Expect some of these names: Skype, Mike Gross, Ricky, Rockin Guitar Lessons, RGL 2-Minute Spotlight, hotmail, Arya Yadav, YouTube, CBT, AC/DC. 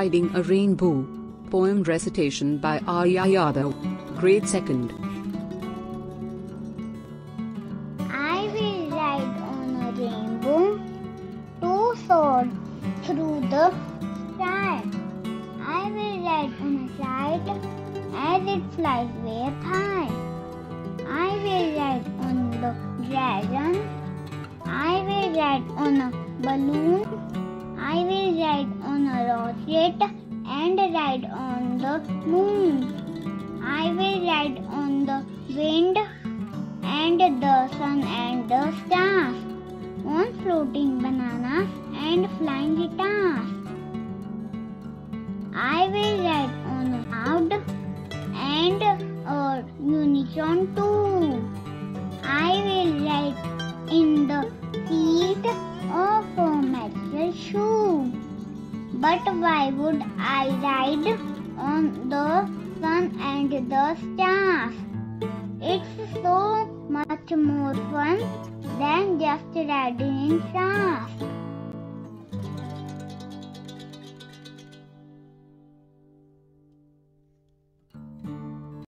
Riding a Rainbow. Poem recitation by Arya Yadav. Grade 2nd. I will ride on a rainbow, to soar through the sky. I will ride on a cloud as it flies way up high. I will ride on the dragon. I will ride on a balloon. I will ride on a rocket and ride on the moon. I will ride on the wind and the sun and the stars, on floating bananas and flying guitars. I will ride on a cloud and a unicorn too. I will ride in the seat of a magical shoe. But why would I ride on the sun and the stars? It's so much more fun than just riding in stars.